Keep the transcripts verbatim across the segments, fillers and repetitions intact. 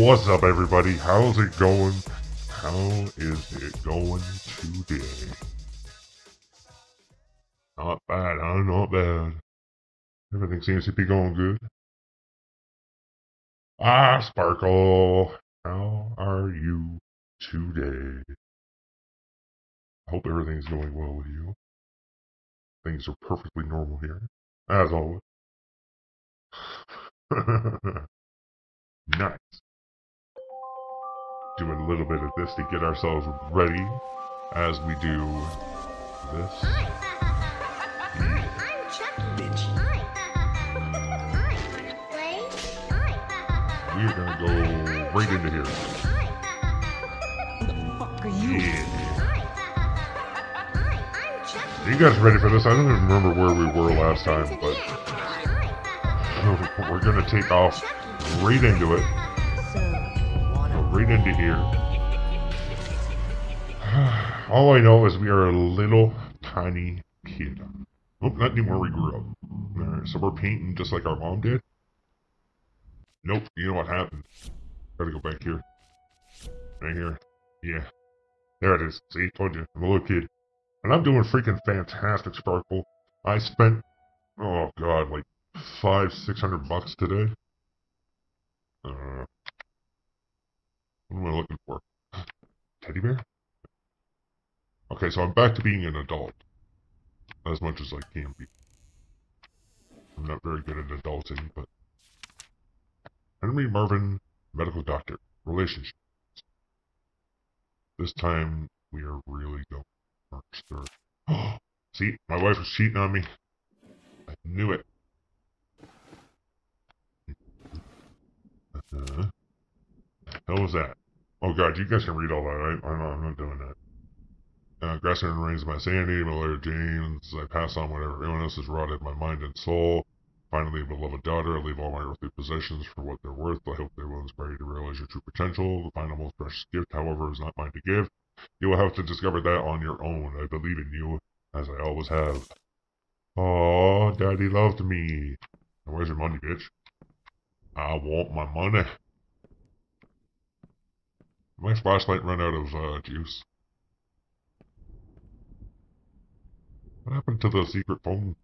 What's up, everybody? How's it going? How is it going today? Not bad, huh? Not bad. Everything seems to be going good. Ah, Sparkle! How are you today? I hope everything's going well with you. Things are perfectly normal here, as always. Nice. Doing a little bit of this to get ourselves ready as we do this. Hi, I'm Chucky. Hi, I We're gonna go right into here. What the fuck are you? Yeah. Are you guys ready for this? I don't even remember where we were last time, but we're gonna take off right into it. Right into here. All I know is we are a little tiny kid. Nope, not anymore. We grew up. Alright, so we're painting just like our mom did. Nope, you know what happened. Gotta go back here. Right here. Yeah. There it is. See, told you. I'm a little kid. And I'm doing freaking fantastic, Sparkle. I spent, oh god, like five, six hundred bucks today. Uh, What am I looking for? Teddy bear? Okay, so I'm back to being an adult. As much as I can be. I'm not very good at adulting, but... Henry Marvin, medical doctor. Relationships. This time, we are really going. March third. See? My wife was cheating on me. I knew it. Uh-huh. Hell was that? Oh god, you guys can read all that. I, I'm, not, I'm not doing that. Uh, Grasser and rains my sanity, my Larry James, I pass on whatever everyone else has rotted my mind and soul. Finally, beloved daughter, I leave all my earthly possessions for what they're worth. I hope they will inspire you to realize your true potential. The final most precious gift, however, is not mine to give. You will have to discover that on your own. I believe in you, as I always have. Aww, daddy loved me. Now, where's your money, bitch? I want my money. My flashlight ran out of uh, juice. What happened to the secret phone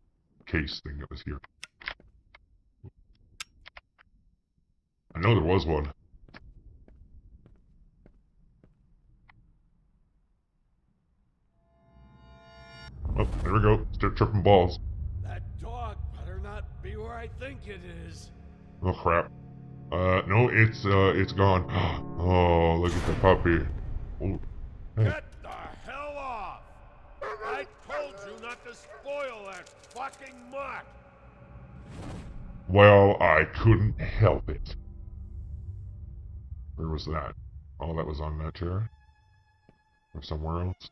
case thing that was here? I know there was one. Oh, there we go. Start tripping balls. That dog better not be where I think it is. Oh crap. Uh, no, it's, uh, it's gone. Oh, look at the puppy. Oh, hey. Get the hell off! I told you not to spoil that fucking mutt! Well, I couldn't help it. Where was that? Oh, that was on that chair? Or somewhere else?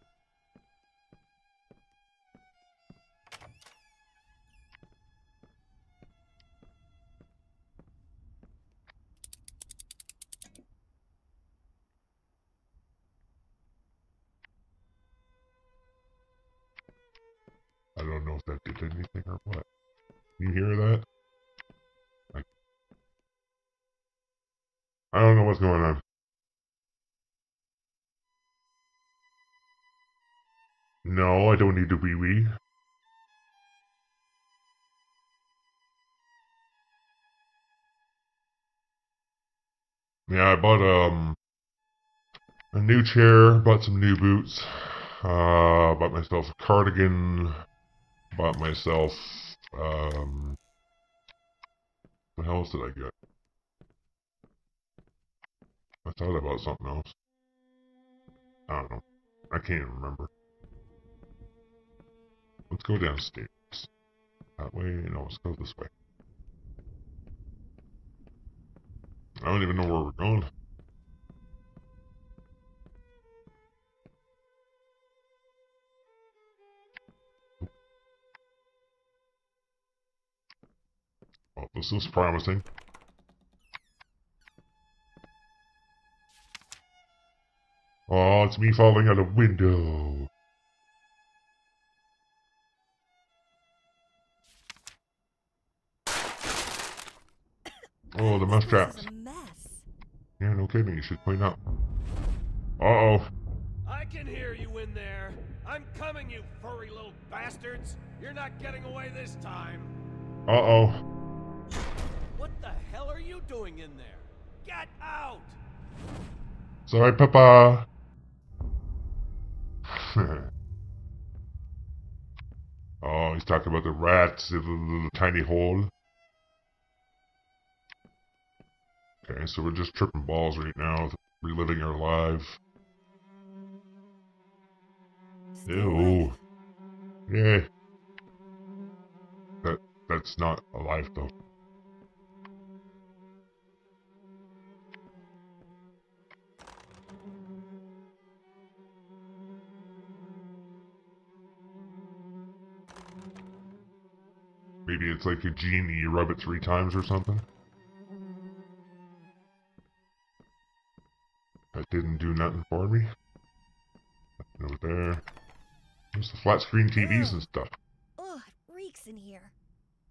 I don't know if that did anything or what. You hear that? I, I don't know what's going on. No, I don't need to wee wee. Yeah, I bought um a new chair, bought some new boots, uh, bought myself a cardigan. Bought myself, um, what else did I get? I thought about something else. I don't know. I can't even remember. Let's go downstairs. That way? No, let's go this way. I don't even know where we're going. This is promising. it's me falling out a window. Oh, the mousetraps. Yeah, no kidding, you should point out. Uh-oh. I can hear you in there. I'm coming, you furry little bastards. You're not getting away this time. Uh-oh. What the hell are you doing in there? Get out! Sorry, Papa. Oh, he's talking about the rats in the little tiny hole. Okay, so we're just tripping balls right now, reliving our lives. Ew. Yeah. That that's not alive though. Maybe it's like a genie, you rub it three times or something. That didn't do nothing for me. Nothing over there. There's the flat screen T Vs and stuff. Oh, it reeks in here.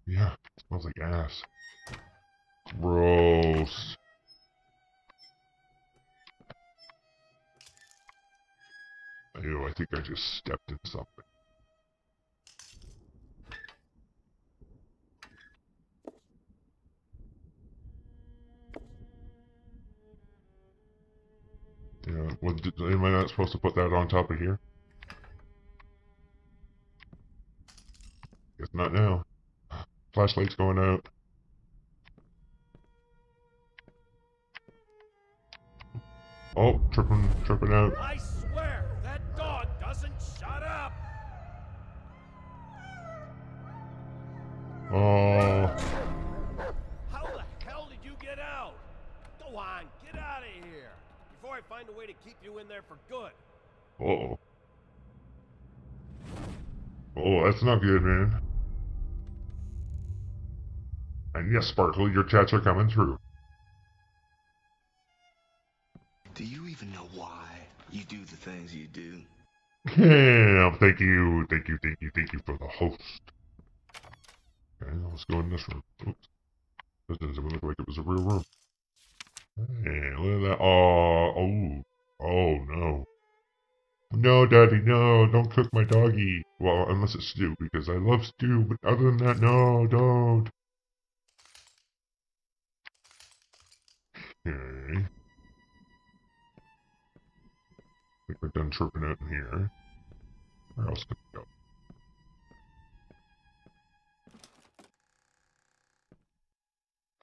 Yeah, it smells like ass. Gross. Ew, I think I just stepped in something. Yeah, well, did, am I not supposed to put that on top of here? Guess not now. Flashlight's going out. Oh, tripping, tripping out. I swear, that dog doesn't shut up! Oh. How the hell did you get out? Go on, get out of here! Before I find a way to keep you in there for good. Uh-oh. Oh, that's not good, man. And yes, Sparkle, your chats are coming through. Do you even know why you do the things you do? Yeah, thank you, thank you, thank you, thank you for the host. Okay, let's go in this room. Oops. This doesn't look like it was a real room. Hey, look at that. Oh, oh, oh no. No, Daddy, no, don't cook my doggy. Well, unless it's stew, because I love stew, but other than that, no, don't. Okay. I think we're done tripping out in here. Where else can we go?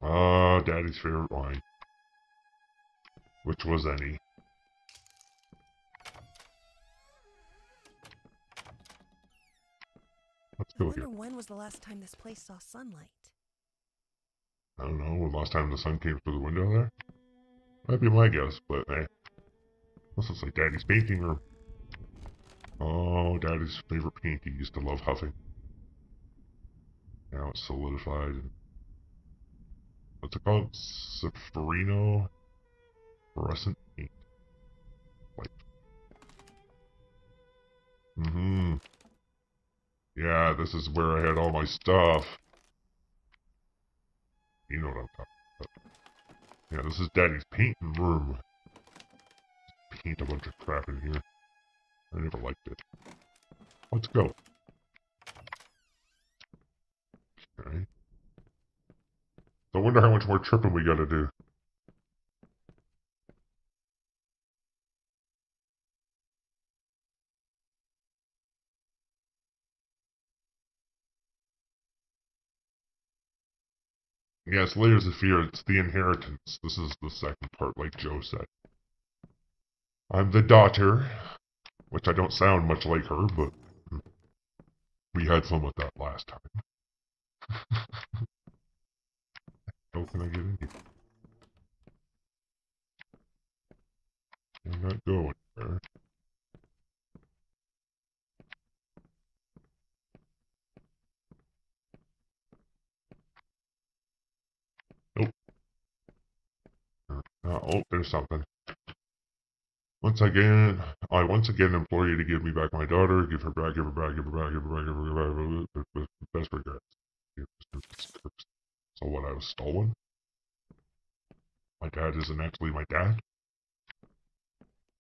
Ah, uh, Daddy's favorite wine. Which was any. Let's go here. I wonder when was the last time this place saw sunlight? I don't know. The last time the sun came through the window there? Might be my guess, but hey. This is like Daddy's painting room. Oh, Daddy's favorite paint. He used to love huffing. Now it's solidified. What's it called? Seferino? Fluorescent paint. Like. Mm-hmm. Yeah, this is where I had all my stuff. You know what I'm talking about. Yeah, this is Daddy's painting room. Paint a bunch of crap in here. I never liked it. Let's go. Okay. So I wonder how much more tripping we gotta do. Yes, Layers of Fear, it's the inheritance. This is the second part, like Joe said. I'm the daughter, which I don't sound much like her, but we had fun with that last time. How can I get in here? I'm not going there. Uh, oh, there's something. Once again, I once again implore you to give me back my daughter. Give her back, give her back, give her back, give her back, give her back, with best regards. So what, I was stolen? My dad isn't actually my dad?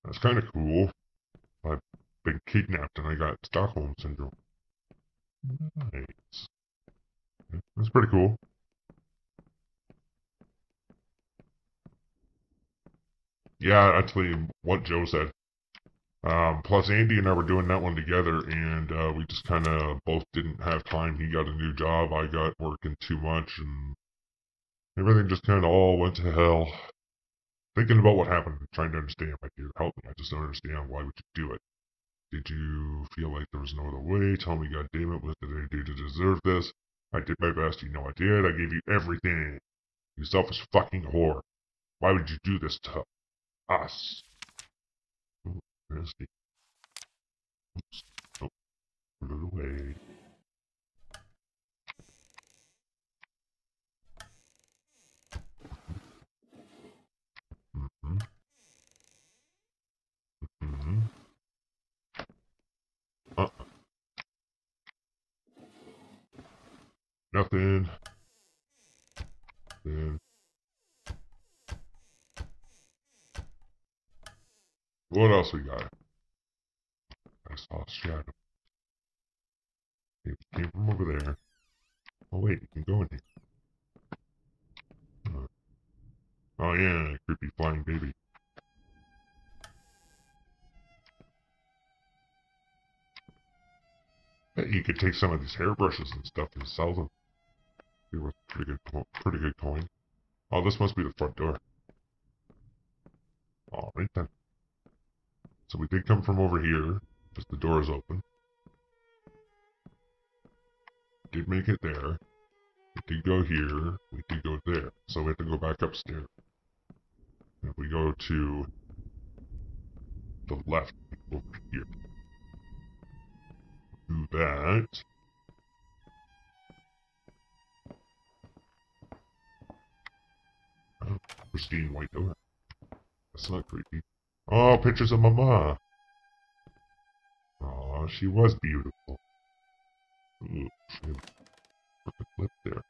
That's kind of cool. I've been kidnapped and I got Stockholm Syndrome. Nice. That's pretty cool. Yeah, actually, what Joe said. Um, plus, Andy and I were doing that one together, and uh, we just kind of both didn't have time. He got a new job, I got working too much, and everything just kind of all went to hell. Thinking about what happened, trying to understand, like, dude, help me. I just don't understand. Why would you do it? Did you feel like there was no other way? Tell me, God damn it, what did I do to deserve this? I did my best. You know I did. I gave you everything. You selfish fucking whore. Why would you do this to us? Ooh, nasty. Oops. Nope. Put it away. Mm-hmm. Mm-hmm. Uh-uh. Nothing. Nothing. What else we got? I saw a shadow. It came from over there. Oh wait, you can go in here. Oh, oh yeah, creepy flying baby. Bet you could take some of these hairbrushes and stuff and sell them. They were pretty good, pretty good coin. Oh, this must be the front door. All right then. So we did come from over here, because the door is open. Did make it there. We did go here. We did go there. So we have to go back upstairs. And if we go to the left over here. Do that. Oh, pristine white door. That's not creepy. Oh, pictures of Mama. Oh, she was beautiful. Ooh, she had a perfect lip there.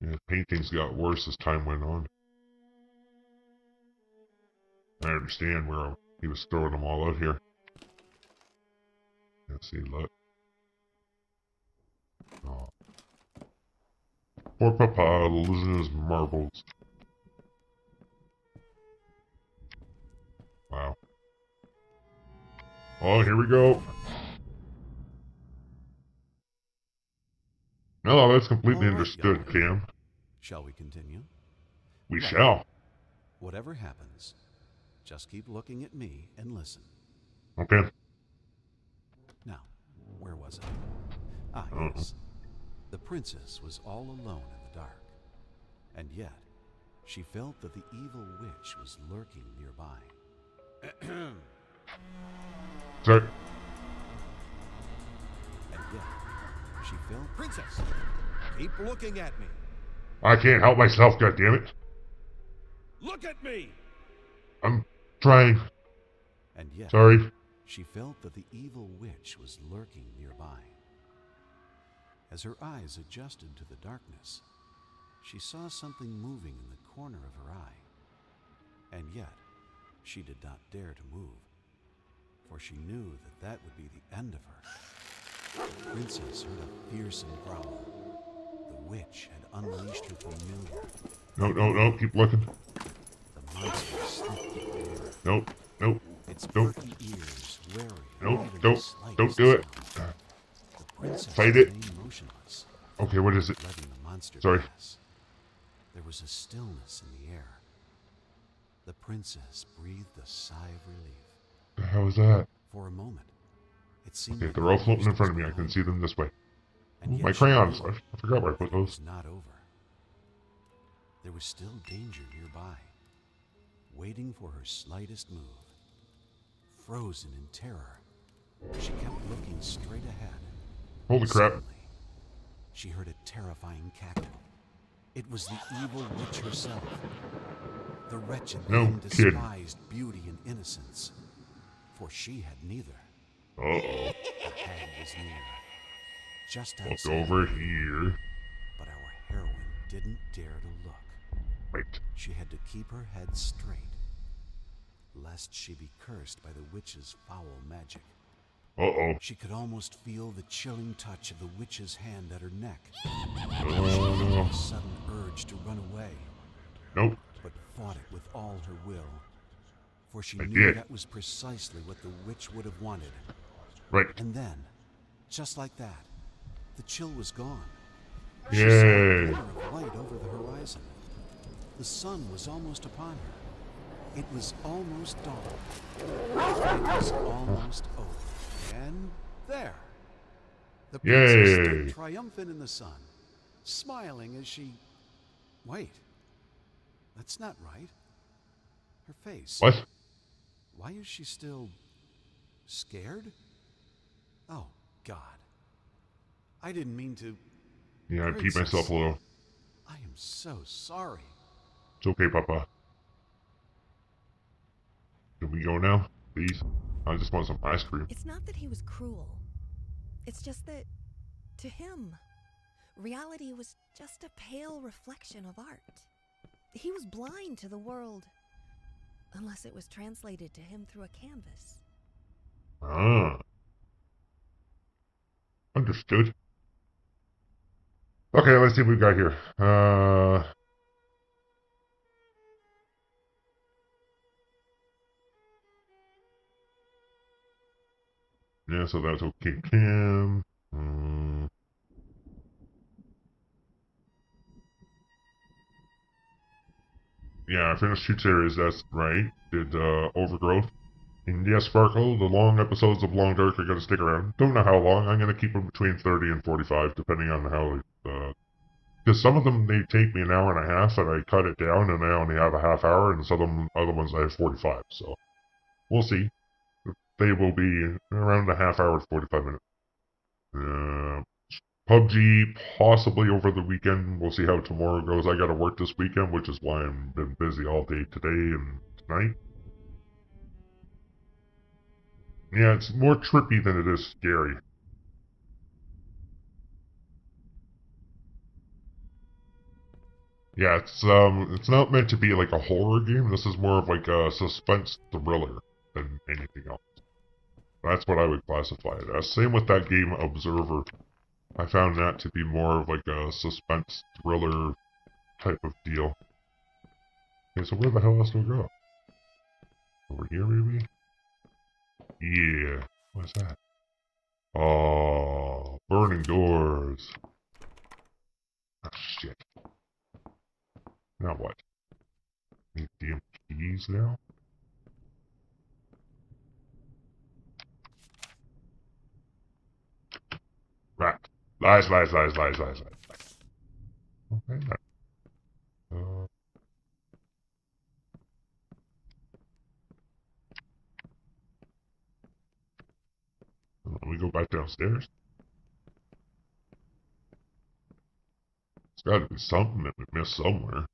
Yeah, paintings got worse as time went on. I understand where he was throwing them all out here. Let's see, look. Oh. Poor Papa losing his marbles. Wow. Oh, here we go. No, that's completely right, understood, Cam. Shall we continue? We right. shall. Whatever happens, just keep looking at me and listen. Okay. Now, where was I? Ah, uh-huh. Yes. The princess was all alone in the dark, and yet she felt that the evil witch was lurking nearby. Sorry. And yet she felt... Princess, keep looking at me. I can't help myself, goddammit. Look at me. I'm trying. And yet, sorry. She felt that the evil witch was lurking nearby. As her eyes adjusted to the darkness, she saw something moving in the corner of her eye. And yet, she did not dare to move, for she knew that that would be the end of her. The princess heard a fearsome growl. The witch had unleashed her familiar. No, no, no, keep looking. The monster slipped the air. Nope, nope, its nope. Ears wary, nope, nope, don't do it. Sound. Fight it. Okay, what is it? The Sorry. Pass. There was a stillness in the air. The princess breathed a sigh of relief. The hell was that? For a moment, it seemed. Okay, they're all floating in front of me. I can see them this way. Ooh, my crayons. I, I forgot where I put those. Not over. There was still danger nearby, waiting for her slightest move. Frozen in terror, she kept looking straight ahead. Holy crap. Suddenly, she heard a terrifying cackle. It was the evil witch herself. The wretched woman despised beauty and innocence, for she had neither. Uh-oh. The hag was near. Just look outside, over here. But our heroine didn't dare to look. Right. She had to keep her head straight, lest she be cursed by the witch's foul magic. Uh-oh. She could almost feel the chilling touch of the witch's hand at her neck. Uh, she felt a sudden urge to run away. Nope. But fought it with all her will. For she I knew did. that was precisely what the witch would have wanted. Right. And then, just like that, the chill was gone. Yay. She saw a glimmer of light over the horizon. The sun was almost upon her. It was almost dawn. It was almost over. And there. The princess Yay. stood triumphant in the sun, smiling as she... Wait. That's not right. Her face. What? Why is she still scared? Oh, God. I didn't mean to... Yeah, I peed myself a little. I am so sorry. It's okay, Papa. Can we go now? Please? I just want some ice cream. It's not that he was cruel. It's just that, to him, reality was just a pale reflection of art. He was blind to the world, unless it was translated to him through a canvas. Ah. Understood. Okay, let's see what we've got here. Uh... Yeah, so that's okay. Cam. Um... Yeah, I finished two series, that's right. Did uh, Overgrowth. And yes, Sparkle, the long episodes of Long Dark are going to stick around. Don't know how long. I'm going to keep them between thirty and forty-five, depending on how... Uh, because some of them, they take me an hour and a half, and I cut it down, and I only have a half hour, and some of them, other ones I have forty-five, so... We'll see. They will be around a half hour to forty-five minutes. Uh, P U B G, possibly over the weekend. We'll see how tomorrow goes. I gotta work this weekend, which is why I've been busy all day today and tonight. Yeah, it's more trippy than it is scary. Yeah, it's um, it's not meant to be like a horror game. This is more of like a suspense thriller than anything else. That's what I would classify it as. Same with that game Observer. I found that to be more of like a suspense thriller type of deal. Okay, so where the hell else do we go? Over here maybe? Yeah. What's that? Oh, burning doors. Oh shit. Now what? Need damn keys now? Right. Lies, lies, lies, lies, lies, lies. Okay. Uh, we go back downstairs. There's got to be something that we missed somewhere.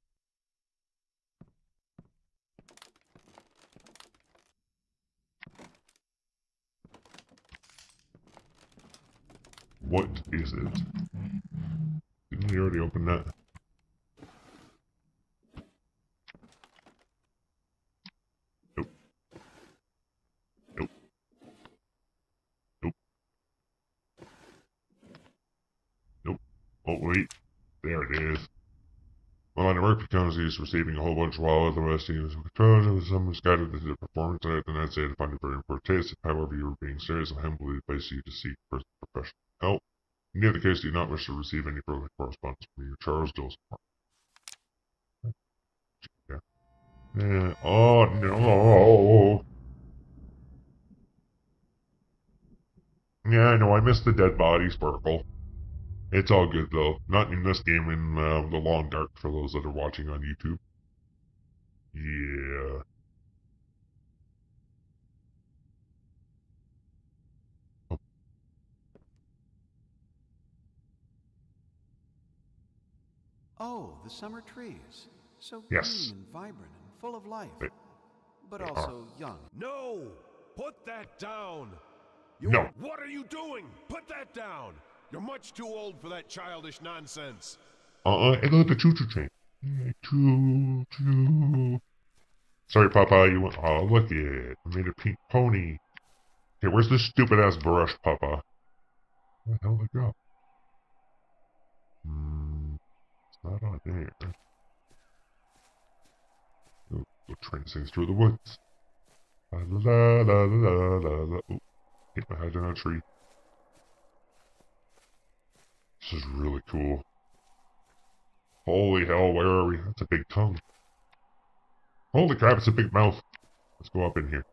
What is it? Didn't we already open that? Nope. Nope. Nope. Nope. Oh wait. There it is. Well, on the work becomes he's receiving a whole bunch while the rest of you is controlled and someone's guided into the performance and then I'd say to find it very important. However, you were being serious and humbly place you to seek first professional help. In the other case, do not wish to receive any further correspondence from you, Charles Dillson. Yeah. Yeah. Oh no. Yeah, I know I missed the dead body Sparkle. It's all good though. Not in this game, in uh, The Long Dark for those that are watching on YouTube. Yeah. Oh. Oh, the summer trees. So yes. green and vibrant and full of life. They, but they also are. young. No! Put that down! You, no. What are you doing? Put that down! You're much too old for that childish nonsense. Uh-uh, I got the choo-choo train. Choo-choo. Sorry, Papa, you went... Oh, look it. I made a pink pony. Hey, where's this stupid-ass brush, Papa? Where the hell did it go? Hmm... It's not on there. Oh, the train sings through the woods. La la la la la la. Oh, hit my head on a tree. This is really cool. Holy hell, where are we? That's a big tongue. Holy crap, it's a big mouth. Let's go up in here.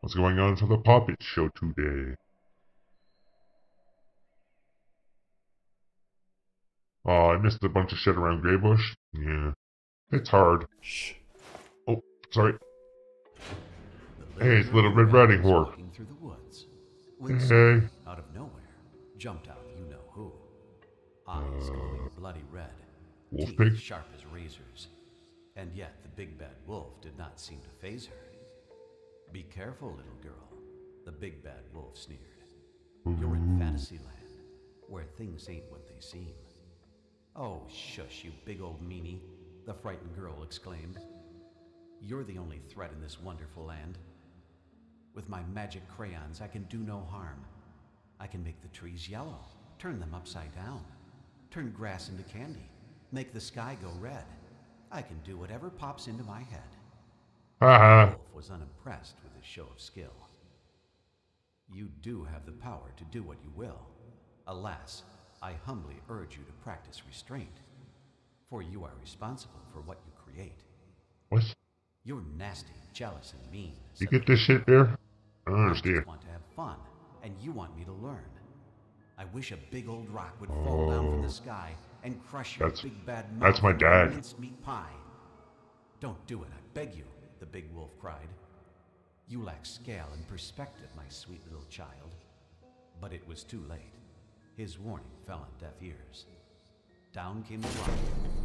What's going on for the puppet show today? Oh, I missed a bunch of shit around Greybush. Yeah. It's hard. Shh. Oh, sorry. Hey, it's Little Red Riding Hood. Hey. Out of nowhere. Jumped out, you know who. Eyes glowing bloody red. Wolf teeth pig? Sharp as razors. And yet the big bad wolf did not seem to faze her. Be careful, little girl. The big bad wolf sneered. Ooh. You're in fantasy land, where things ain't what they seem. Oh, shush, you big old meanie, the frightened girl exclaimed. You're the only threat in this wonderful land. With my magic crayons, I can do no harm. I can make the trees yellow, turn them upside down, turn grass into candy, make the sky go red. I can do whatever pops into my head. Uh-huh. The wolf was unimpressed with his show of skill. You do have the power to do what you will. Alas, I humbly urge you to practice restraint, for you are responsible for what you create. What? You're nasty, jealous, and mean. You get this shit there? I don't understand. I just want to have fun. And you want me to learn. I wish a big old rock would oh, fall down from the sky and crush your big bad mouth. That's my dad. Minced meat pie. Don't do it, I beg you, the big wolf cried. You lack scale and perspective, my sweet little child. But it was too late. His warning fell on deaf ears. Down came the rock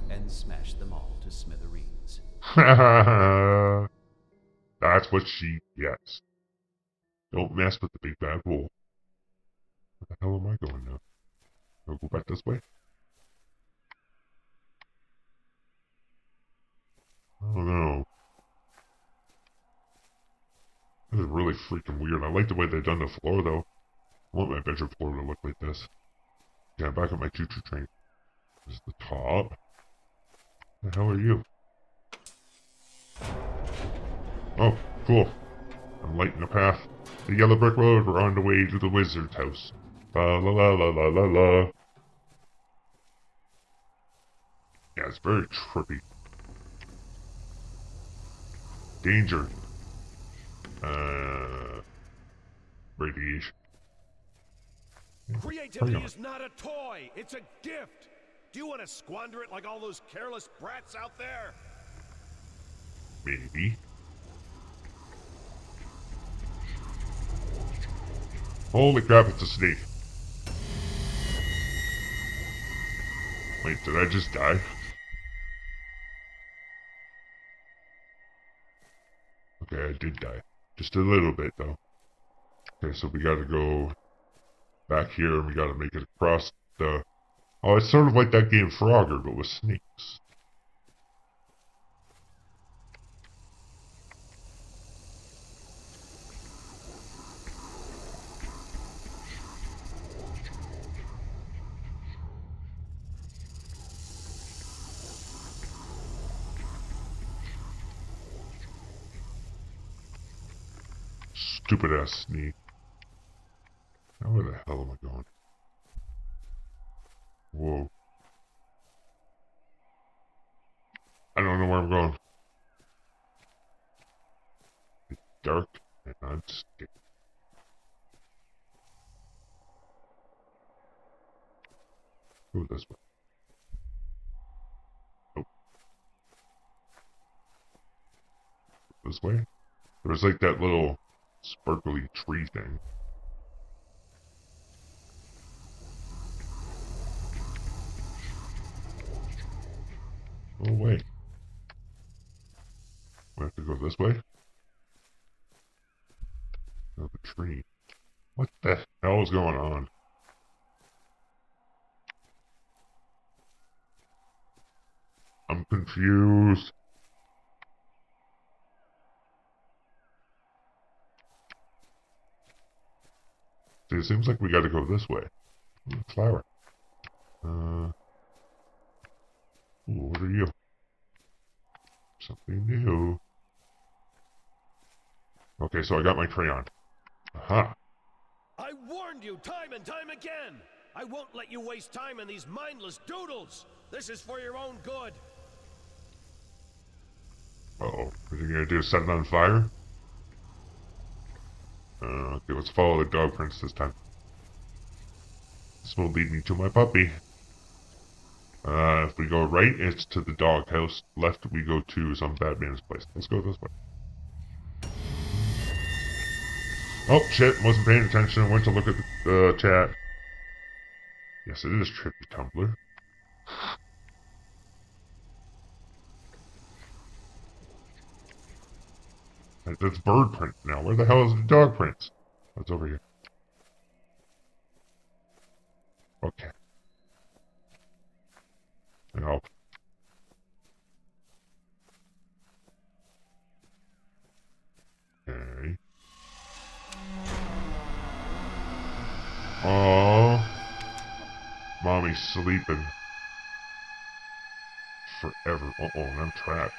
and smashed them all to smithereens. That's what she gets. Don't mess with the big bad wolf. Where the hell am I going now? I'll go back this way. I don't know. This is really freaking weird. I like the way they've done the floor though. I want my bedroom floor to look like this. Yeah, I'm back on my choo-choo train. This is the top. Where the hell are you? Oh, cool. I'm lighting the path. The yellow brick road, we're on the way to the wizard's house. La la la la la la la. Yeah, it's very trippy. Danger. Uh... Radiation. Creativity is not a toy, it's a gift! Do you want to squander it like all those careless brats out there? Maybe. Holy crap, it's a snake. Wait, did I just die? Okay, I did die. Just a little bit, though. Okay, so we gotta go back here and we gotta make it across the... Oh, it's sort of like that game Frogger, but with snakes. Stupid ass sneak. Now where the hell am I going? Whoa. I don't know where I'm going. It's dark and I'm scared. Go this way. Oh. This way? There was like that little sparkly tree thing. Go away. We have to go this way? Another tree. What the hell is going on? I'm confused. See, it seems like we gotta go this way. Ooh, flower. Uh. Ooh, what are you? Something new. Okay, so I got my crayon. Aha! I warned you time and time again! I won't let you waste time in these mindless doodles! This is for your own good! Uh-oh. What are you gonna do? Set it on fire? Uh, okay, let's follow the dog prints this time. This will lead me to my puppy. Uh, if we go right, it's to the doghouse. Left, we go to some bad man's place. Let's go this way. Oh, shit, wasn't paying attention. Went to look at the uh, chat. Yes, it is trippy Tumblr. That's bird print now. Where the hell is the dog prints? That's over here. Okay. No. Okay. Oh, mommy's sleeping forever. Uh oh, and I'm trapped.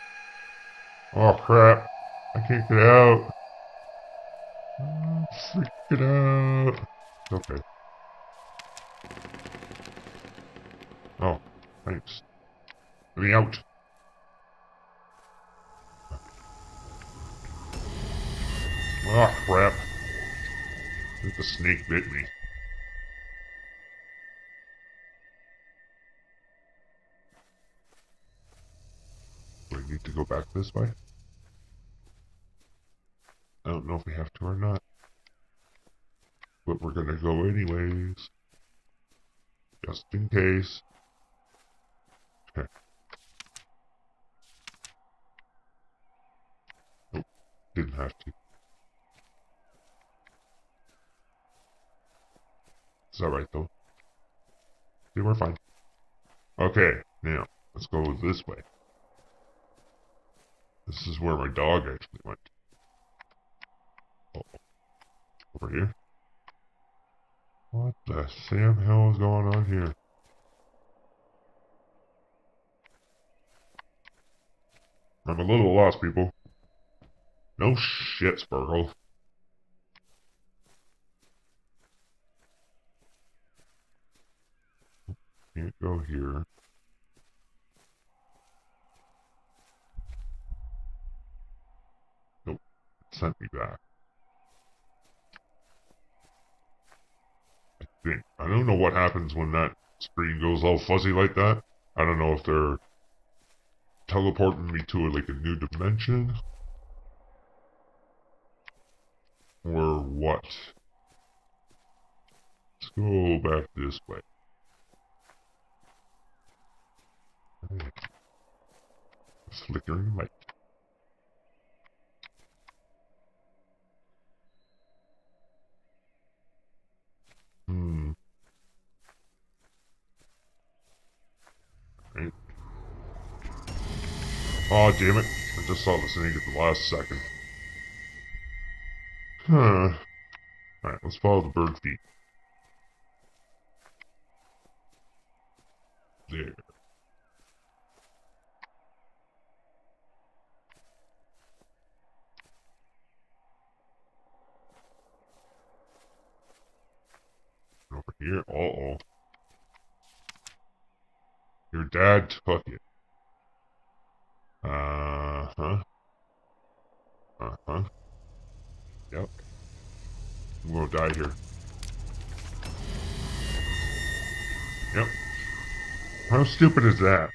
Oh crap! I can't get out. I'm freaking out. Okay. Oh, thanks. Let me out. Oh crap. I think the snake bit me. Do I need to go back this way? I don't know if we have to or not. But we're gonna go anyways. Just in case. Okay. Didn't have to. It's alright though. Yeah, we're fine. Okay, now, let's go this way. This is where my dog actually went. Uh-oh. Over here? What the Sam hell is going on here? I'm a little lost, people. No shit, Spurgle. Can't go here. Nope. It sent me back. I think. I don't know what happens when that screen goes all fuzzy like that. I don't know if they're teleporting me to like a new dimension. Or what? Let's go back this way. Right. Flickering light. Hmm. Right. Oh damn it! I just saw this thing at the last second. Huh. Alright, let's follow the bird feet. There. Over here. Uh-oh. Your dad took it. Uh-huh. Uh-huh. Yep. I'm gonna die here. Yep. How stupid is that?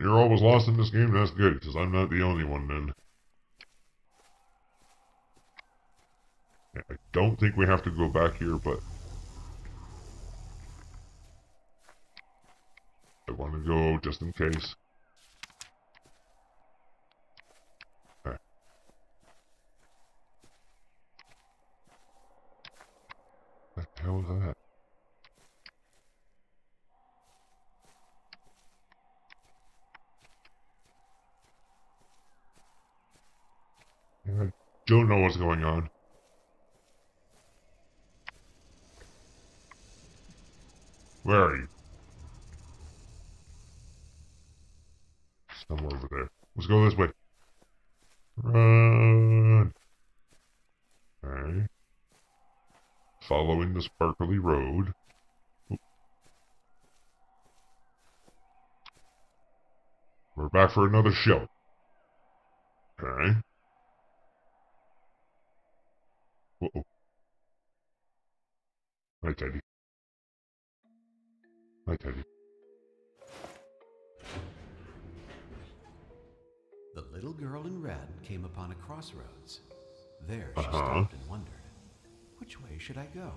You're always lost in this game? That's good, because I'm not the only one then. Yeah, I don't think we have to go back here, but... go just in case. Okay. What the hell was that? I don't know what's going on. Where are you? Somewhere over there. Let's go this way. Run! Okay. Following the sparkly road. Oop. We're back for another show. Okay. Uh-oh. Hi, Teddy. Hi, Teddy. The little girl in red came upon a crossroads. There she uh-huh. stopped and wondered, which way should I go?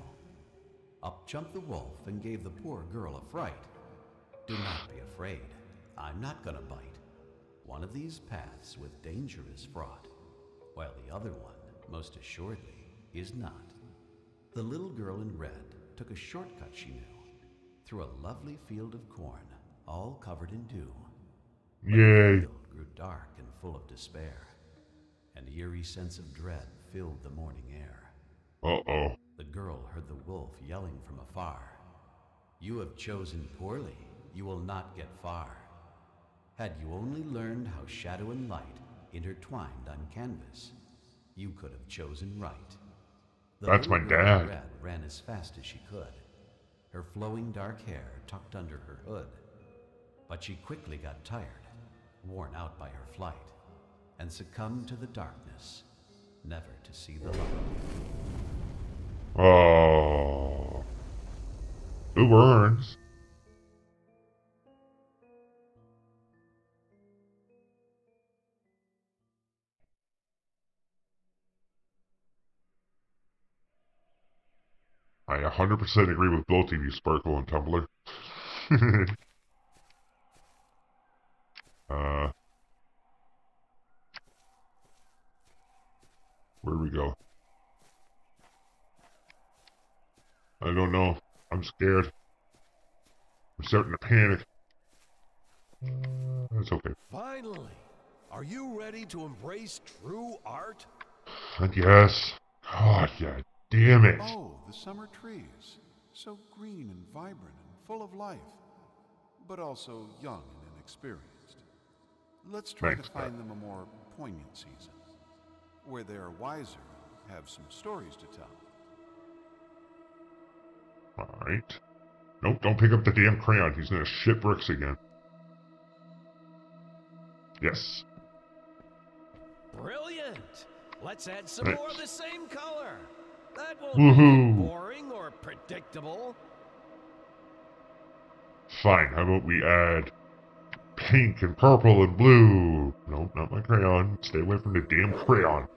Up jumped the wolf and gave the poor girl a fright. Do not be afraid. I'm not gonna bite. One of these paths with danger is fraught, while the other one, most assuredly, is not. The little girl in red took a shortcut she knew, through a lovely field of corn, all covered in dew. Yay! The field grew dark and full of despair, and an eerie sense of dread filled the morning air. Uh-oh. The girl heard the wolf yelling from afar. You have chosen poorly, you will not get far. Had you only learned how shadow and light intertwined on canvas, you could have chosen right. The That's my dad. Red ran as fast as she could, her flowing dark hair tucked under her hood. But she quickly got tired, worn out by her flight, and succumbed to the darkness, never to see the light. Oh. Who burns? I one hundred percent agree with both of you, Sparkle and Tumblr. uh, where do we go? I don't know. I'm scared. I'm starting to panic. That's okay. Finally! Are you ready to embrace true art? Yes. God, yeah. Damn it! Oh, the summer trees, so green and vibrant and full of life, but also young and inexperienced. Let's try Thanks, to find Pat. them a more poignant season, where they are wiser and have some stories to tell. All right. Nope, don't pick up the damn crayon. He's gonna shit bricks again. Yes. Brilliant. Let's add some Thanks. more of the same color. That won't be boring or predictable. Fine, how about we add pink and purple and blue? Nope, not my crayon. Stay away from the damn crayon.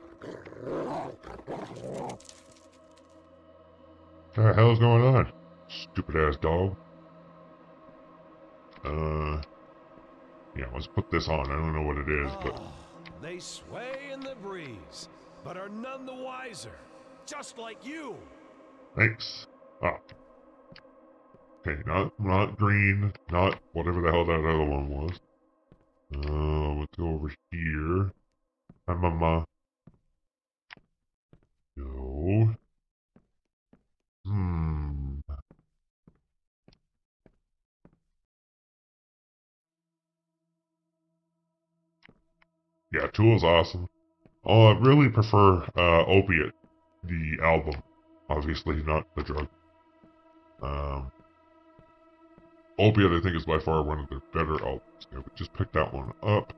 What the hell's going on? Stupid ass dog. Uh, yeah, let's put this on. I don't know what it is, but... Oh, they sway in the breeze, but are none the wiser. Just like you. Thanks. Ah. Okay, not not green, not whatever the hell that other one was. Uh, let's go over here. Hi, Mama. No. Hmm. Yeah, Tool's awesome. Oh, I really prefer uh, Opiate. The album, obviously, not the drug. Um, Opiate, I think, is by far one of their better albums. Yeah, we just picked that one up.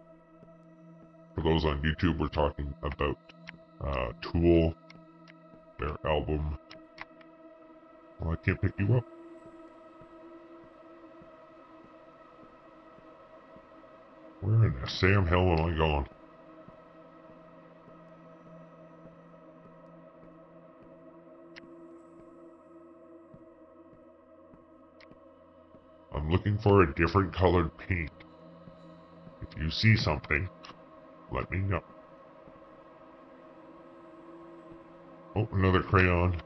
For those on YouTube, we're talking about uh, Tool, their album. Well, I can't pick you up. Where in the Sam hell am I going? I'm looking for a different colored paint. If you see something, let me know. Oh, another crayon.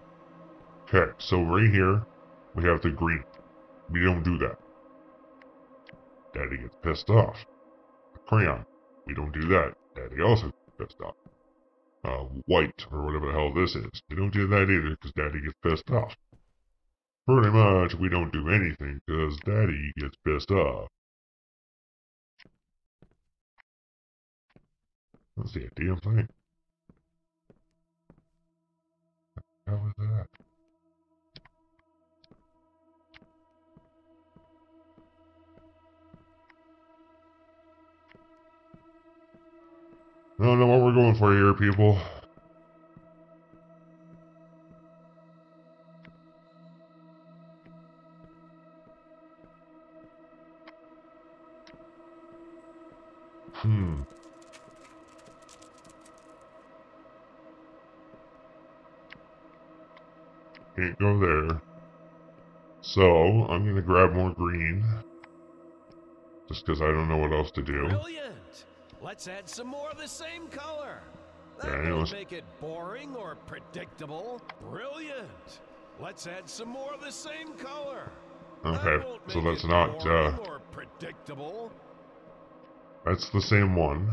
Okay, so right here, we have the green. We don't do that. Daddy gets pissed off. The crayon. We don't do that. Daddy also gets pissed off. Uh, white, or whatever the hell this is. We don't do that either, because Daddy gets pissed off. Pretty much, we don't do anything, because Daddy gets pissed off. That's the damn thing. How was that? I don't know what we're going for here, people. Hmm. Can't go there. So, I'm gonna grab more green. Just because I don't know what else to do. Brilliant! Let's add some more of the same color. That yeah, will make it boring or predictable. Brilliant. Let's add some more of the same color. Okay, that so that's not uh or predictable. That's the same one.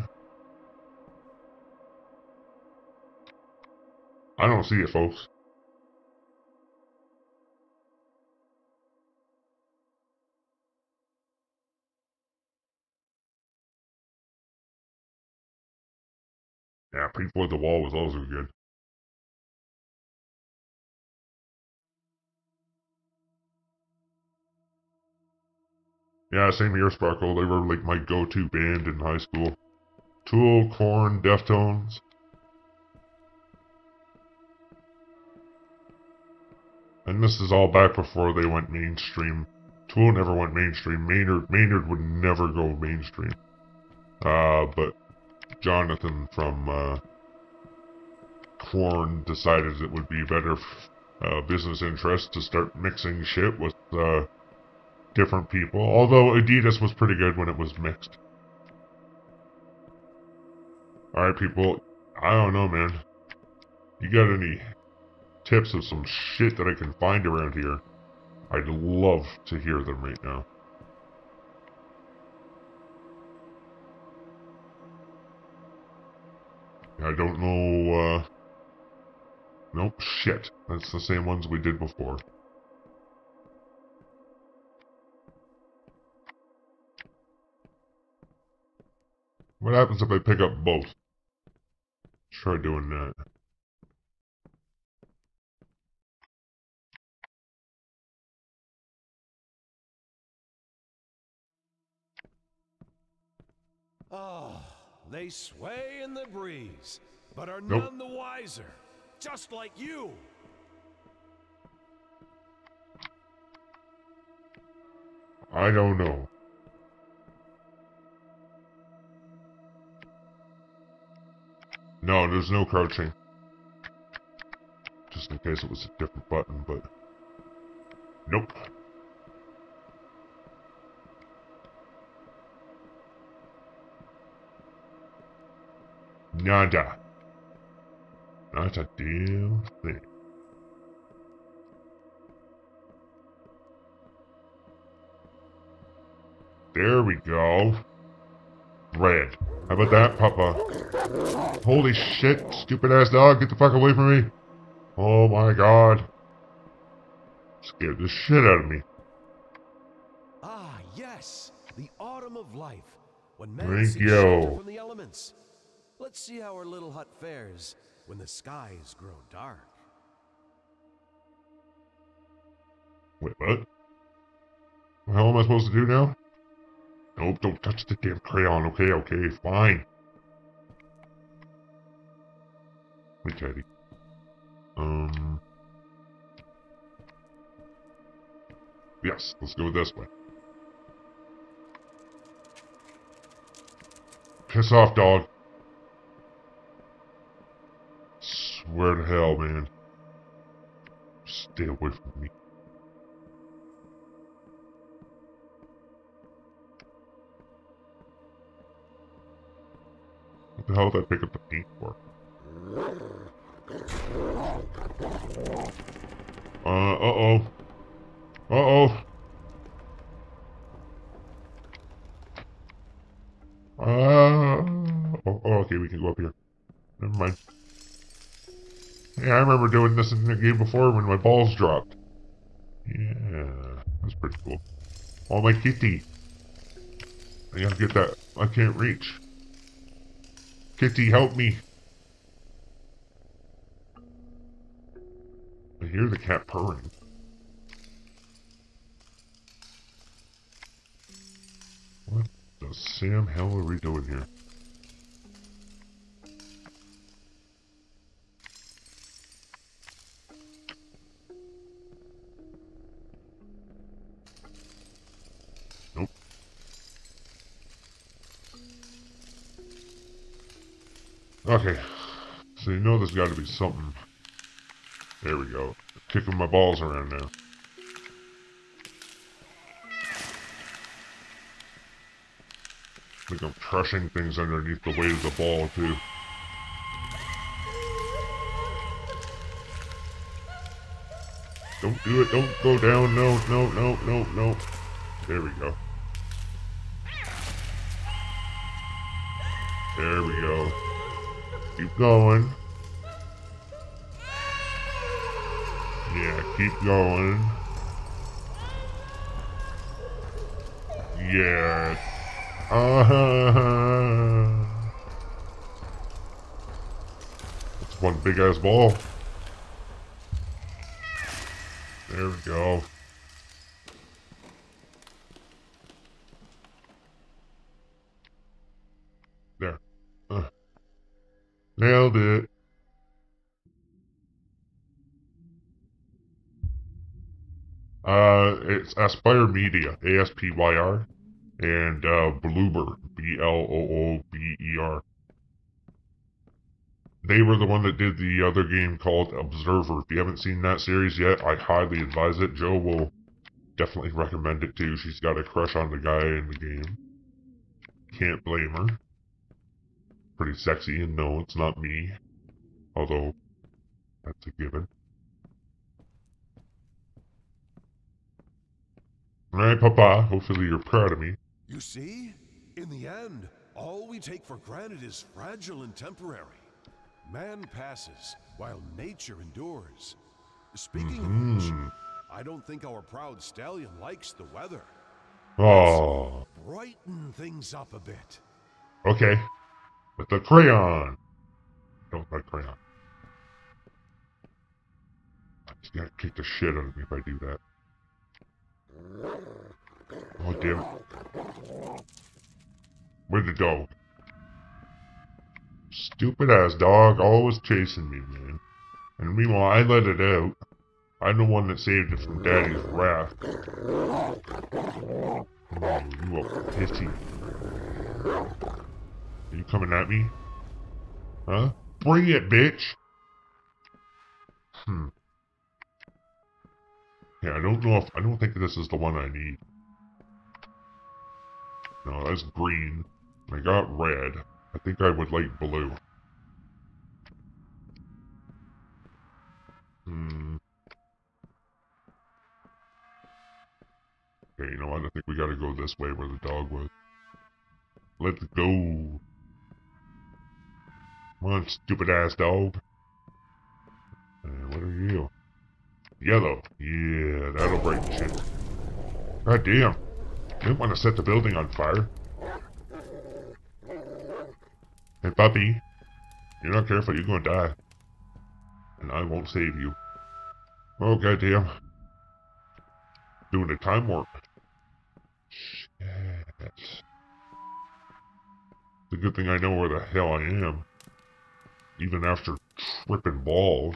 I don't see it, folks. Yeah, Pink Floyd The Wall was also good. Yeah, same here, Sparkle. They were like my go-to band in high school. Tool, Korn, Deftones. And this is all back before they went mainstream. Tool never went mainstream. Maynard, Maynard would never go mainstream. Uh, but... Jonathan from uh, Korn decided it would be better uh, business interest to start mixing shit with uh, different people. Although Adidas was pretty good when it was mixed. Alright people, I don't know, man. You got any tips of some shit that I can find around here? I'd love to hear them right now. I don't know, uh... Nope, shit. That's the same ones we did before. What happens if I pick up both? Let's try doing that. Oh... They sway in the breeze, but are nope. none the wiser, just like you. I don't know. No, there's no crouching. Just in case it was a different button, but... Nope. Nada. Not a damn thing. There we go. Red. How about that, Papa? Holy shit, stupid ass dog, get the fuck away from me. Oh my god. Scared the shit out of me. Ah, yes. The autumn of life. When man seeks shelter from the elements. Let's see how our little hut fares when the skies grow dark. Wait, what? What the hell am I supposed to do now? Nope, don't touch the damn crayon. Okay, okay, fine. Wait, Teddy. Um. Yes, let's go this way. Piss off, dog. Where the hell, man? Stay away from me. And how would I pick up the paint for? Uh, uh-oh. Uh-oh. Uh, oh, oh, okay, we can go up here. Never mind. Yeah, I remember doing this in the game before when my balls dropped. Yeah, that's pretty cool. Oh, my kitty. I gotta get that. I can't reach. Kitty, help me. I hear the cat purring. What the Sam hell are we doing here? Okay, so you know there's got to be something. There we go. Kicking my balls around now. I think I'm crushing things underneath the weight of the ball, too. Don't do it. Don't go down. No, no, no, no, no. There we go. There we go. Keep going. Yeah, keep going. Yeah. Uh-huh. That's one big ass ball. There we go. There. Uh. Nailed it. Uh, it's Aspyr Media, A S P Y R, and uh, Bloober, B L O O B E R. They were the one that did the other game called Observer. If you haven't seen that series yet, I highly advise it. Jo will definitely recommend it too. She's got a crush on the guy in the game. Can't blame her. Pretty sexy, and no, it's not me. Although, that's a given. Alright, Papa, hopefully you're proud of me. You see? In the end, all we take for granted is fragile and temporary. Man passes, while nature endures. Speaking mm-hmm. of which, I don't think our proud stallion likes the weather. Oh. Let's brighten things up a bit. Okay. With the crayon! Don't like crayon. I'm just gonna kick the shit out of me if I do that. Oh, damn it. Where'd it go? Stupid ass dog, always chasing me, man. And meanwhile, I let it out. I'm the one that saved it from Daddy's wrath. Oh, you a pissy. Are you coming at me? Huh? Bring it, bitch! Hmm. Yeah, I don't know if... I don't think this is the one I need. No, that's green. I got red. I think I would like blue. Hmm. Okay, you know what? I think we gotta go this way where the dog was. Let's go. Come on, stupid ass dog. Uh, what are you? Yellow. Yeah, that'll brighten shit. God damn. Didn't want to set the building on fire. Hey, puppy. You're not careful, you're gonna die. And I won't save you. Oh, god damn. Doing a time warp. Shit. It's a good thing I know where the hell I am. Even after tripping balls.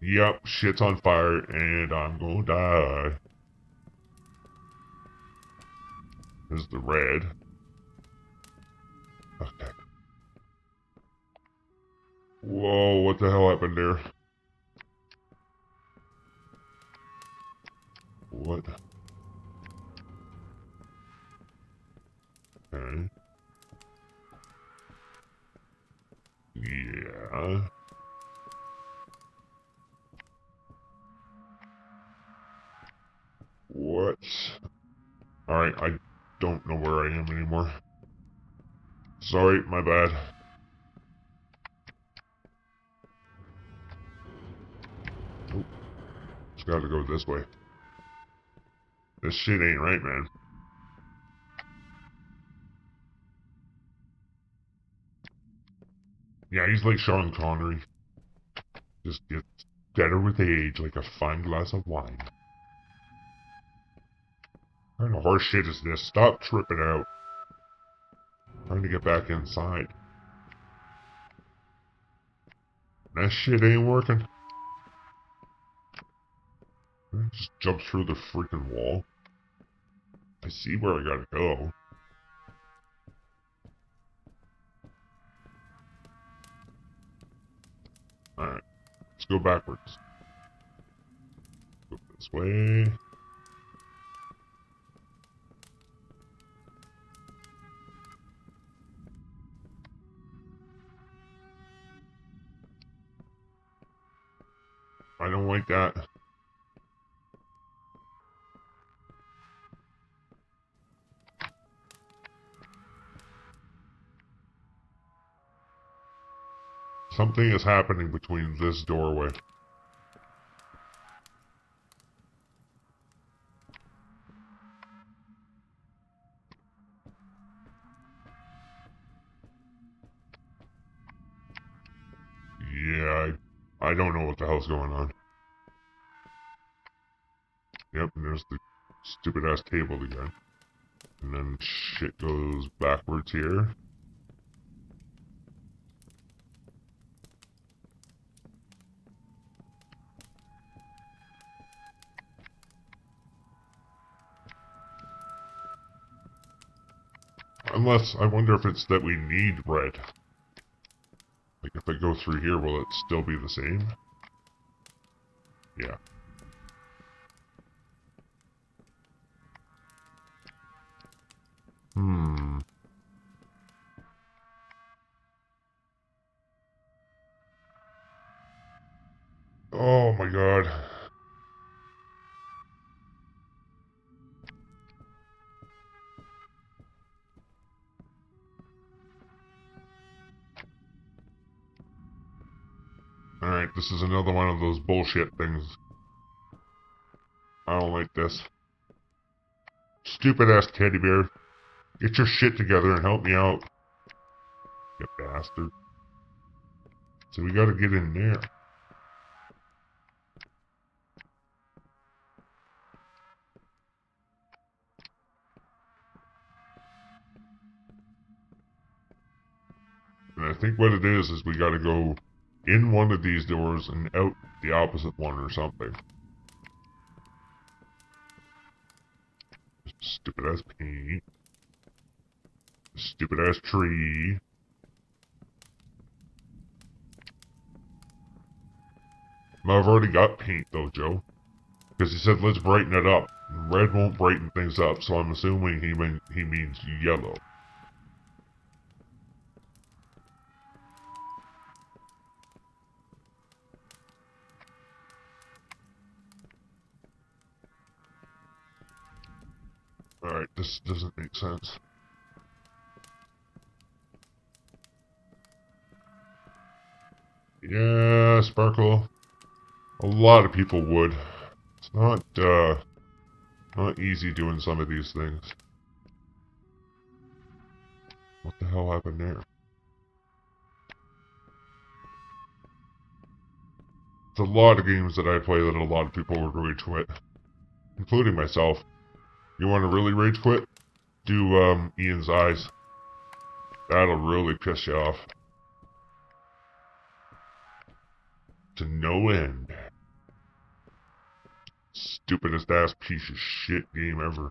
Yep, shit's on fire and I'm gonna die. There's the red. Okay. Whoa, what the hell happened there? What Okay. Yeah. What? Alright, I don't know where I am anymore. Sorry, my bad. Oh, it's gotta go this way. This shit ain't right, man. Yeah, he's like Sean Connery. Just gets better with age, like a fine glass of wine. What kind of horse shit is this? Stop tripping out. I'm trying to get back inside. That shit ain't working. I just jump through the freaking wall. I see where I gotta go. Alright, let's go backwards. Go this way. I don't like that. Something is happening between this doorway. Yeah, I, I don't know what the hell's going on. Yep, and there's the stupid ass table again. And then shit goes backwards here. Unless, I wonder if it's that we need red. Like, if I go through here, will it still be the same? Yeah. Hmm. Oh my god. Alright, this is another one of those bullshit things. I don't like this. Stupid ass teddy bear. Get your shit together and help me out. You bastard. So we gotta get in there. And I think what it is, is we gotta go in one of these doors and out the opposite one or something. Stupid ass paint. Stupid ass tree. I've already got paint though, Joe. Because he said let's brighten it up. Red won't brighten things up, so I'm assuming he mean, he means yellow. Alright, this doesn't make sense. Yeah, Sparkle. A lot of people would. It's not, uh... not easy doing some of these things. What the hell happened there? It's a lot of games that I play that a lot of people would rage quit. Including myself. You want to really rage quit? Do um, Ian's Eyes. That'll really piss you off. To no end. Stupidest ass piece of shit game ever.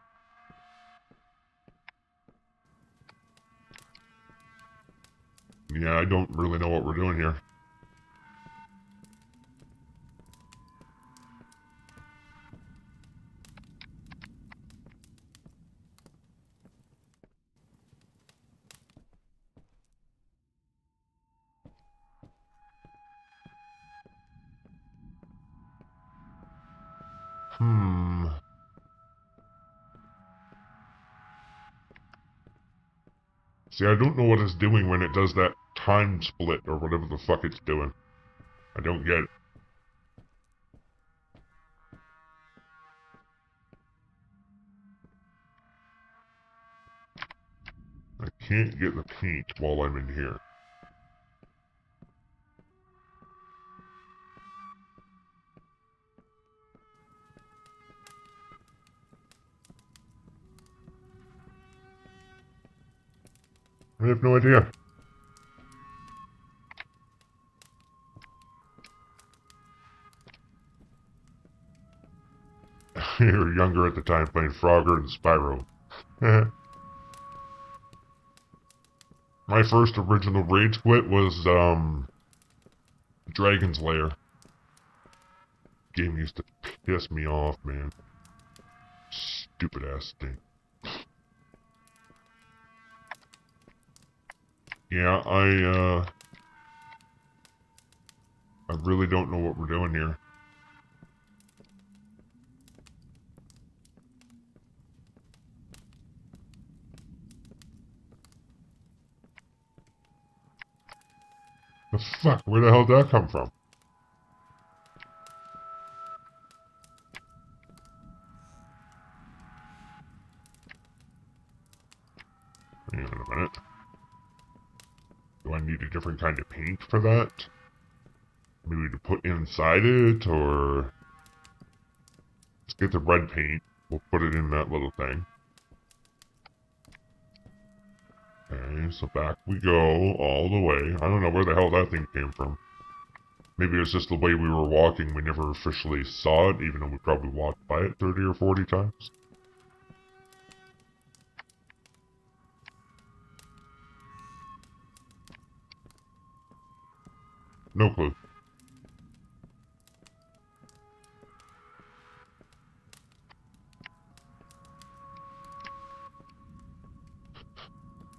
Yeah, I don't really know what we're doing here. Hmm. See, I don't know what it's doing when it does that time split or whatever the fuck it's doing. I don't get it. I can't get the paint while I'm in here. I have no idea. You were younger at the time playing Frogger and Spyro. My first original rage quit was um, Dragon's Lair. Game used to piss me off, man. Stupid ass thing. Yeah, I, uh, I really don't know what we're doing here. The fuck? Where the hell did that come from? Hang on a minute. Do I need a different kind of paint for that? Maybe to put inside it, or... Let's get the red paint. We'll put it in that little thing. Okay, so back we go, all the way. I don't know where the hell that thing came from. Maybe it was just the way we were walking. We never officially saw it, even though we probably walked by it thirty or forty times. No clue.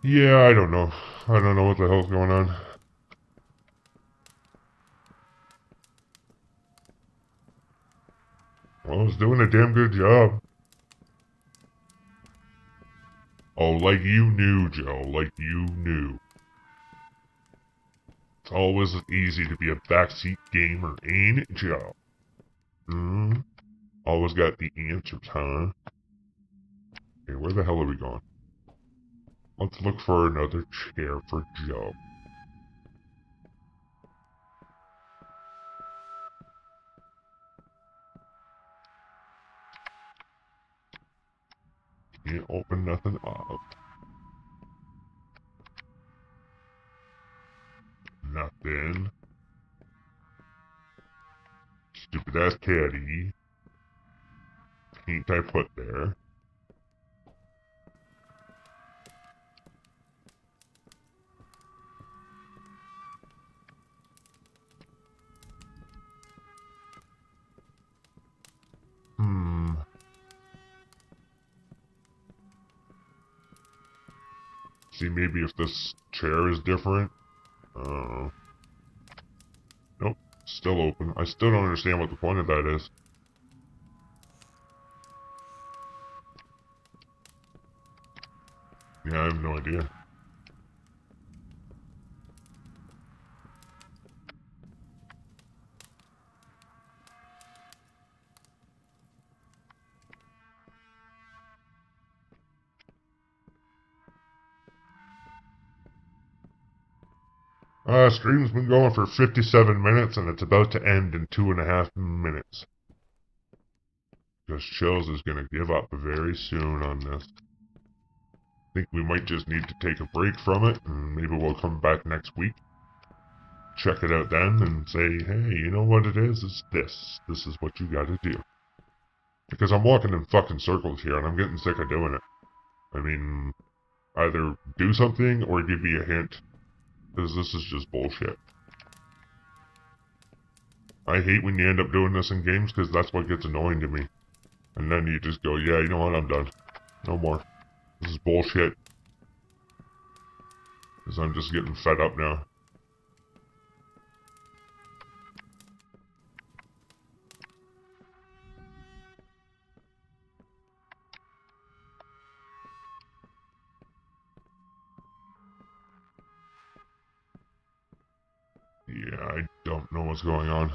Yeah, I don't know. I don't know what the hell's going on. Well, I was doing a damn good job. Oh, like you knew, Joe. Like you knew. It's always easy to be a backseat gamer, ain't it, Joe? Mm-hmm. Always got the answers, huh? Okay, where the hell are we going? Let's look for another chair for Joe. Can't open nothing up. Nothing. Stupid ass caddy. Paint I put there. Hmm. See, maybe if this chair is different. Uh, nope, still open. I still don't understand what the point of that is. Yeah, I have no idea. Uh, stream's been going for fifty-seven minutes, and it's about to end in two and a half minutes. Because Chills is going to give up very soon on this. I think we might just need to take a break from it, and maybe we'll come back next week. Check it out then, and say, hey, you know what it is? It's this. This is what you gotta do. Because I'm walking in fucking circles here, and I'm getting sick of doing it. I mean, either do something, or give me a hint. Because this is just bullshit. I hate when you end up doing this in games, because that's what gets annoying to me. And then you just go, yeah, you know what, I'm done. No more. This is bullshit. Because I'm just getting fed up now. Yeah, I don't know what's going on.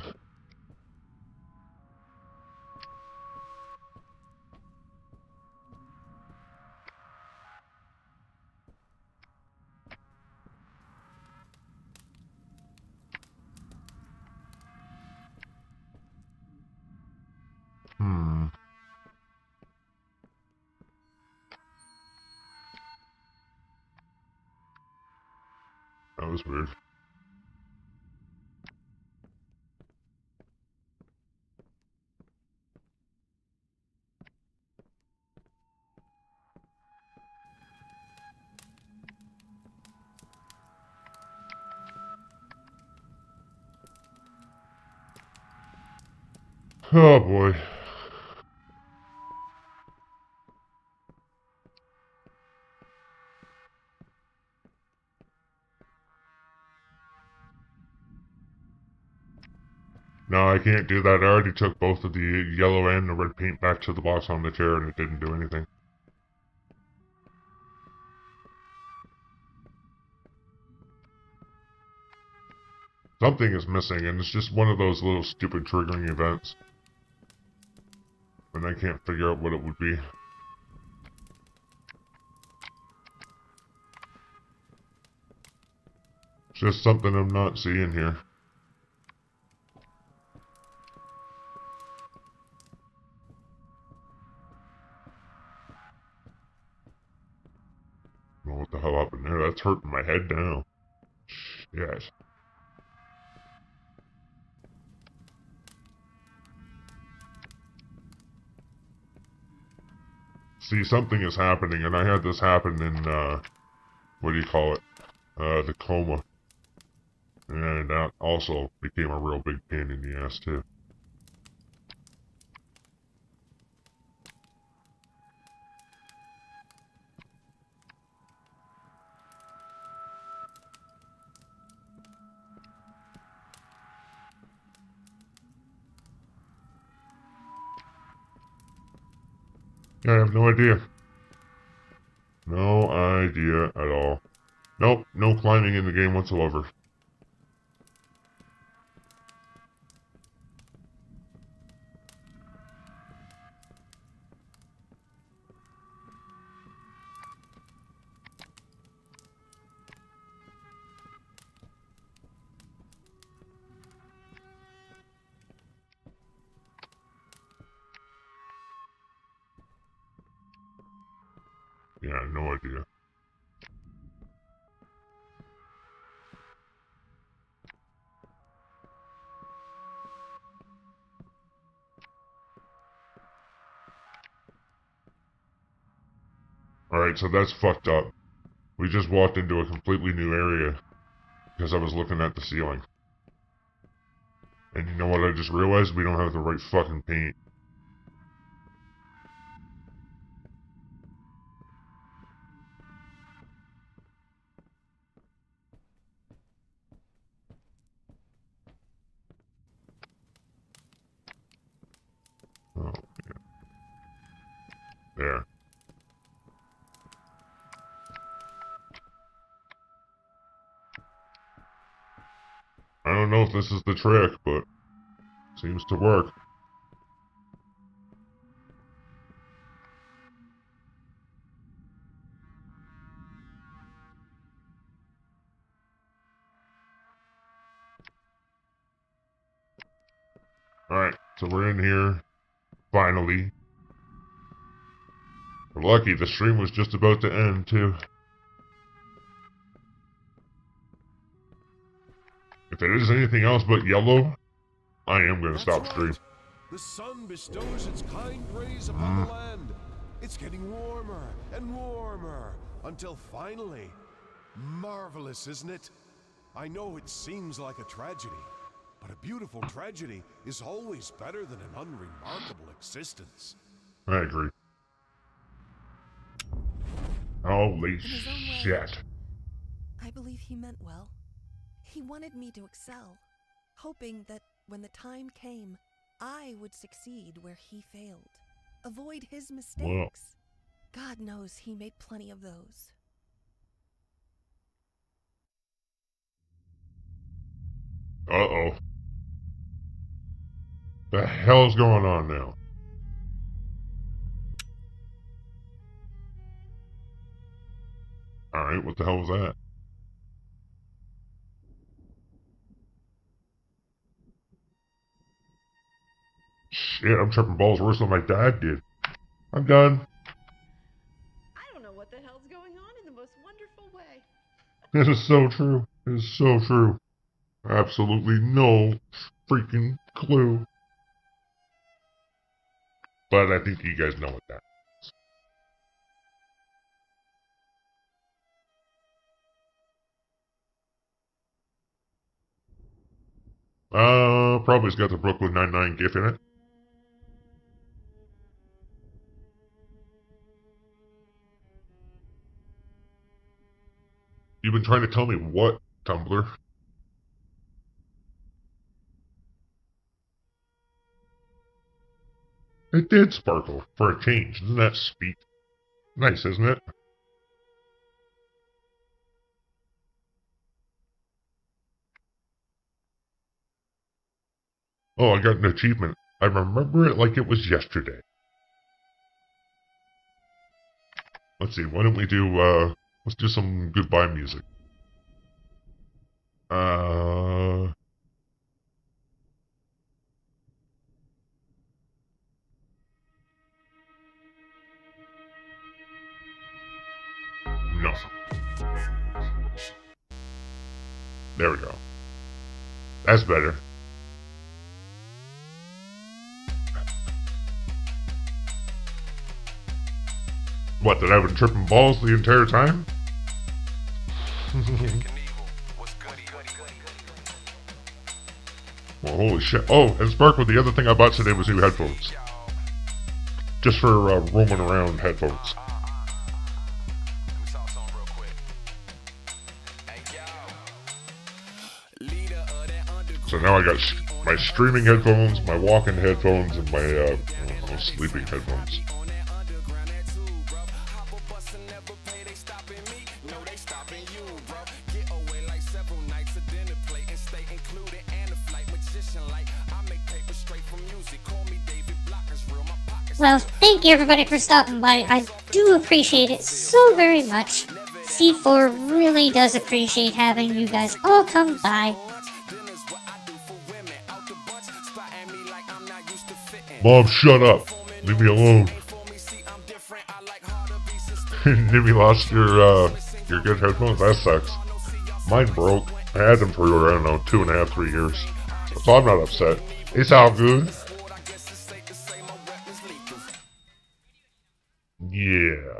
That was weird. Oh boy. No, I can't do that. I already took both of the yellow and the red paint back to the box on the chair and it didn't do anything. Something is missing, and it's just one of those little stupid triggering events. And I can't figure out what it would be. It's just something I'm not seeing here. What the hell happened there? That's hurting my head now. Shit. See, something is happening, and I had this happen in, uh, what do you call it? Uh, the coma. And that also became a real big pain in the ass, too. I have no idea. No idea at all. Nope, no climbing in the game whatsoever. Yeah, no idea. Alright, so that's fucked up. We just walked into a completely new area because I was looking at the ceiling. And you know what I just realized? We don't have the right fucking paint. There. I don't know if this is the trick, but it seems to work. Alright, so we're in here. Finally. We're lucky, the stream was just about to end, too. If there is anything else but yellow, I am going to stop right. Stream. The sun bestows its kind rays upon mm. the land. It's getting warmer and warmer, until finally... Marvelous, isn't it? I know it seems like a tragedy, but a beautiful tragedy is always better than an unremarkable existence. I agree. Holy shit. I believe he meant well. He wanted me to excel, hoping that when the time came, I would succeed where he failed, avoid his mistakes. Whoa. God knows he made plenty of those. Uh-oh. The hell is going on now? Alright, what the hell was that? Shit, I'm tripping balls worse than my dad did. I'm done. I don't know what the hell's going on in the most wonderful way. This is so true. This is so true. Absolutely no freaking clue. But I think you guys know what that is. Uh, probably's got the Brooklyn Nine-Nine gif in it. You've been trying to tell me what, Tumblr? It did sparkle, for a change. Isn't that sweet? Nice, isn't it? Oh, I got an achievement. I remember it like it was yesterday. Let's see, why don't we do, uh... let's do some goodbye music. Uh... No. There we go. That's better. What, that I've been tripping balls the entire time? Well, holy shit. Oh, and Sparkle, the other thing I bought today was new headphones. Just for uh, roaming around headphones. So now I got my streaming headphones, my walking headphones, and my uh, I don't know, sleeping headphones. Well, thank you everybody for stopping by. I do appreciate it so very much. C four really does appreciate having you guys all come by. Mom, shut up. Leave me alone. Nibby lost your, uh, your good headphones. That sucks. Mine broke. I had them for, I don't know, two and a half, three years. So I'm not upset. It's all good. Yeah.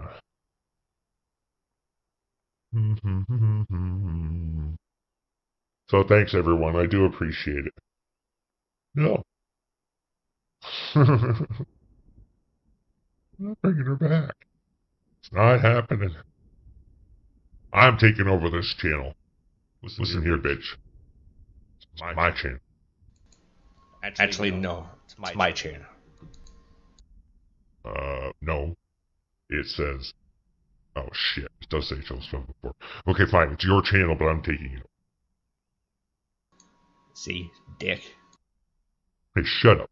So thanks everyone. I do appreciate it. No. I'm not bringing her back. It's not happening. I'm taking over this channel. Listen, Listen here, bitch. bitch. It's my, my channel. Actually, Actually no. no. It's my, it's my channel. channel. Uh, no. It says... Oh, shit. It does say channel's filmed before. Okay, fine. It's your channel, but I'm taking it. See? Dick. Hey, shut up.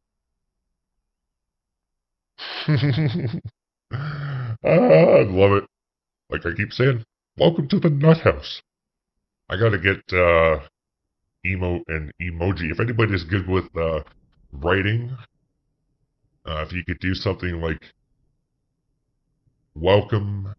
ah, I love it. Like I keep saying, welcome to the nut house. I gotta get uh, emo and emoji. If anybody's good with uh, writing, uh, if you could do something like welcome,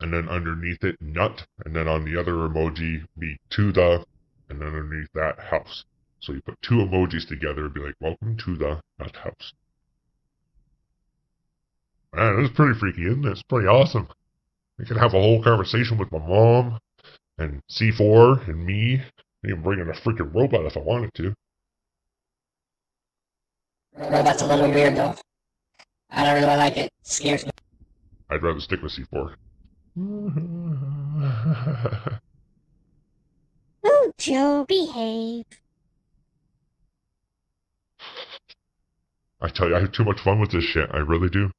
and then underneath it nut, and then on the other emoji be to the, and then underneath that house. So you put two emojis together and be like, welcome to the nut house. Man, it was pretty freaky, isn't it? It's pretty awesome. I could have a whole conversation with my mom, and C four, and me. I can bring in a freaking robot if I wanted to. Robot's a little weird, though. I don't really like it. It scares me. I'd rather stick with C four. Oh, Joe, behave. I tell you, I have too much fun with this shit. I really do.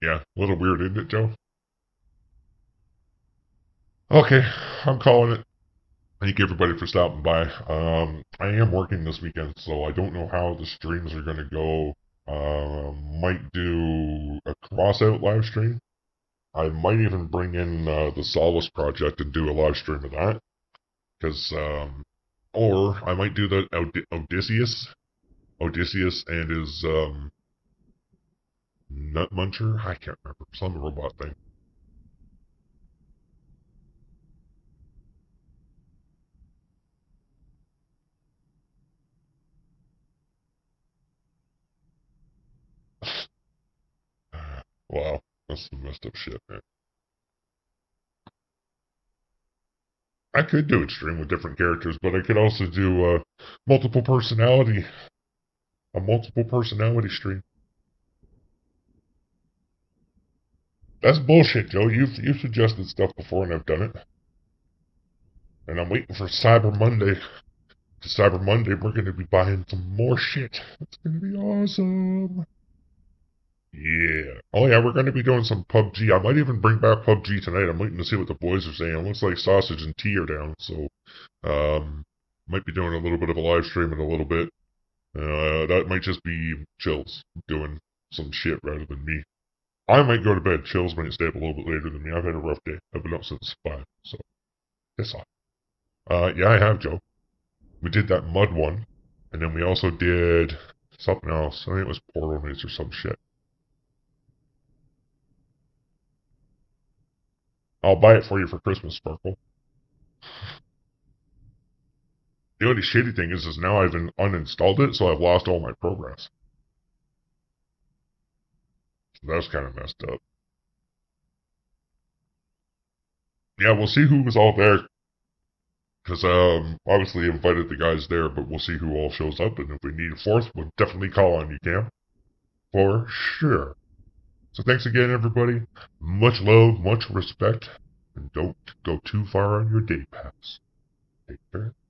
Yeah, a little weird, isn't it, Joe? Okay, I'm calling it. Thank you everybody for stopping by. Um, I am working this weekend, so I don't know how the streams are going to go. Uh, might do a Crossout live stream. I might even bring in uh, the Solace project and do a live stream of that. Because, um, or I might do the Od Odysseus. Odysseus and his um, Nut Muncher? I can't remember. Some robot thing. Wow, that's some messed up shit, man. I could do extreme with different characters, but I could also do uh, multiple personality, a multiple personality stream. That's bullshit, Joe. You've you've suggested stuff before, and I've done it. And I'm waiting for Cyber Monday. For Cyber Monday, we're going to be buying some more shit. It's going to be awesome. Yeah. Oh yeah, we're going to be doing some P U B G. I might even bring back P U B G tonight. I'm waiting to see what the boys are saying. It looks like Sausage and Tea are down, so um, might be doing a little bit of a live stream in a little bit. Uh, that might just be Chills doing some shit rather than me. I might go to bed. Chills might stay up a little bit later than me. I've had a rough day. I've been up since five, so piss off. Uh, yeah, I have, Joe. We did that Mud one, and then we also did something else. I think it was Portal Nights or some shit. I'll buy it for you for Christmas, Sparkle. The only shitty thing is, is now I've uninstalled it, so I've lost all my progress. So that's kind of messed up. Yeah, we'll see who was all there. Because um, obviously invited the guys there, but we'll see who all shows up. And if we need a fourth, we'll definitely call on you, Cam. For sure. So thanks again, everybody. Much love, much respect, and don't go too far on your day pass. Take care.